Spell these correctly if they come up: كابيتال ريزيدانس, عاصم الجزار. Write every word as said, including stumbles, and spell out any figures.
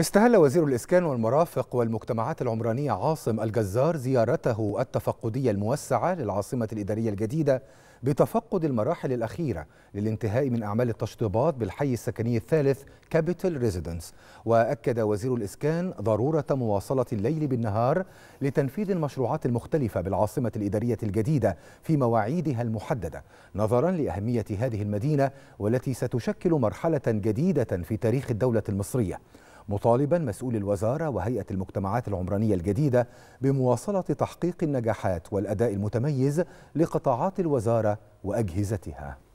استهل وزير الإسكان والمرافق والمجتمعات العمرانية عاصم الجزار زيارته التفقدية الموسعة للعاصمة الإدارية الجديدة بتفقد المراحل الأخيرة للانتهاء من أعمال التشطيبات بالحي السكني الثالث كابيتال ريزيدانس. وأكد وزير الإسكان ضرورة مواصلة الليل بالنهار لتنفيذ المشروعات المختلفة بالعاصمة الإدارية الجديدة في مواعيدها المحددة نظرا لأهمية هذه المدينة والتي ستشكل مرحلة جديدة في تاريخ الدولة المصرية، مطالبا مسؤولي الوزارة وهيئة المجتمعات العمرانية الجديدة بمواصلة تحقيق النجاحات والأداء المتميز لقطاعات الوزارة وأجهزتها.